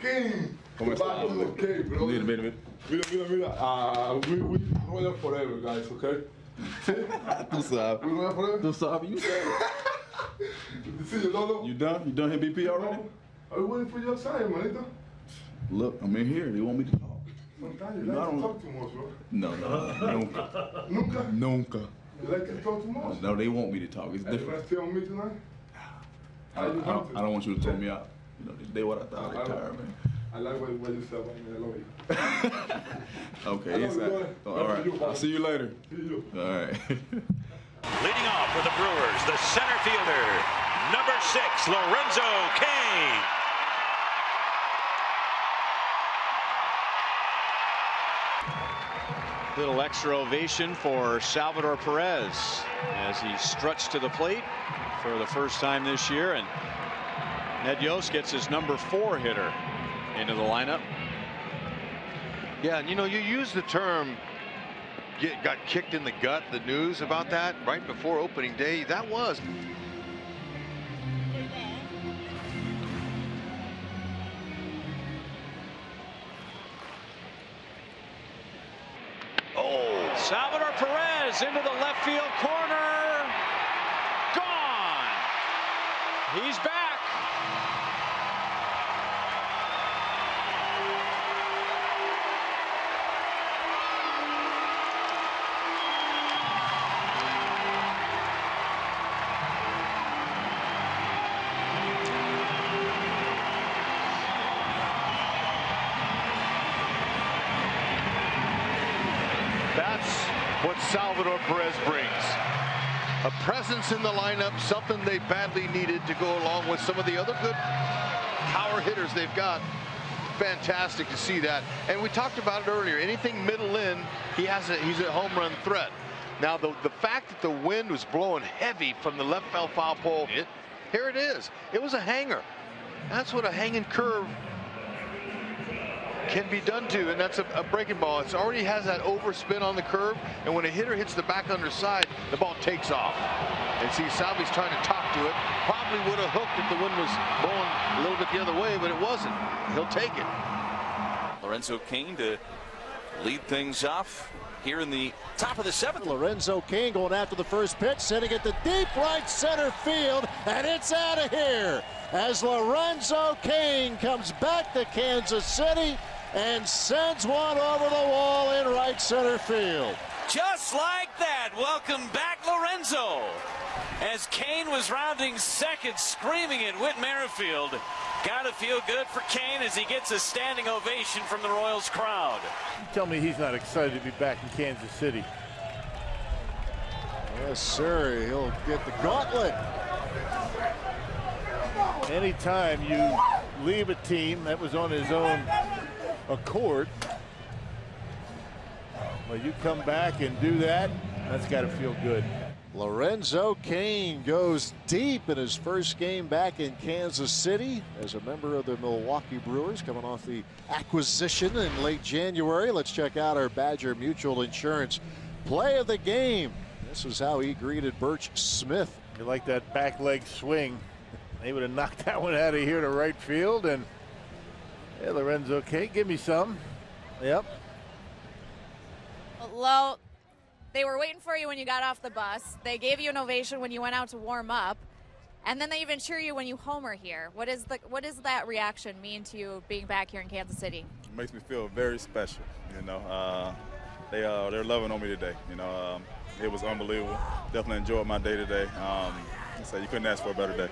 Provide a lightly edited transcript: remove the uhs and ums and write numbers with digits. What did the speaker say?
Cain. ¿Cómo está? Okay, bro. Mira. We run up forever, guys, okay? Tú sabes. We run up forever? Tú sabes, you said. See you, Lolo. You done? You done here, BP, already? Are we waiting for your side, manito? Look, I'm in here. They want me to talk. Sometimes you like to talk too much, bro. No. Nunca. Nunca? Nunca. You like to talk too much? No, they want me to talk. It's different. You want to tell me tonight? I don't want you to tell me out. You know, this day what I thought. I'm tired, man. I like what you said, man. I love you. Okay. All right. I'll see you later. See you. All right. Leading off for the Brewers, the center fielder, number 6, Lorenzo Cain. Little extra ovation for Salvador Perez as he struts to the plate for the first time this year, and Ned Yost gets his number 4 hitter into the lineup. Yeah, and you know, you use the term got kicked in the gut, the news about that right before opening day. That was. Salvador Perez into the left field corner. Gone. He's back. What Salvador Perez brings, a presence in the lineup, something they badly needed to go along with some of the other good power hitters they've got. Fantastic to see that. And we talked about it earlier, anything middle in, he's a home run threat. Now the fact that the wind was blowing heavy from the left foul pole, here it is. It was a hanger. That's what a hanging curve can be done to, and that's a breaking ball. It already has that overspin on the curve, and when a hitter hits the back underside, the ball takes off. And see, Salvi's trying to top to it. Probably would have hooked if the wind was blowing a little bit the other way, but it wasn't. He'll take it. Lorenzo Cain to lead things off here in the top of the 7th. Lorenzo Cain going after the first pitch, sending it to deep right center field, and it's out of here as Lorenzo Cain comes back to Kansas City and sends one over the wall in right center field. Just like that, welcome back, Lorenzo. As Cain was rounding second, screaming at Whit Merrifield. Gotta feel good for Cain as he gets a standing ovation from the Royals crowd. Tell me he's not excited to be back in Kansas City. Yes, sir. He'll get the gauntlet. Anytime you leave a team that was on his own accord, well, you come back and do that, that's got to feel good. Lorenzo Cain goes deep in his first game back in Kansas City as a member of the Milwaukee Brewers, coming off the acquisition in late January. Let's check out our Badger Mutual Insurance play of the game. This is how he greeted Birch Smith. You like that back leg swing. They would have knocked that one out of here to right field, and hey, Lorenzo Cain, give me some. Yep. Low. They were waiting for you when you got off the bus. They gave you an ovation when you went out to warm up, and then they even cheer you when you homer here. What does that reaction mean to you being back here in Kansas City? It makes me feel very special. You know, they're loving on me today. You know, it was unbelievable. Definitely enjoyed my day today. So you couldn't ask for a better day.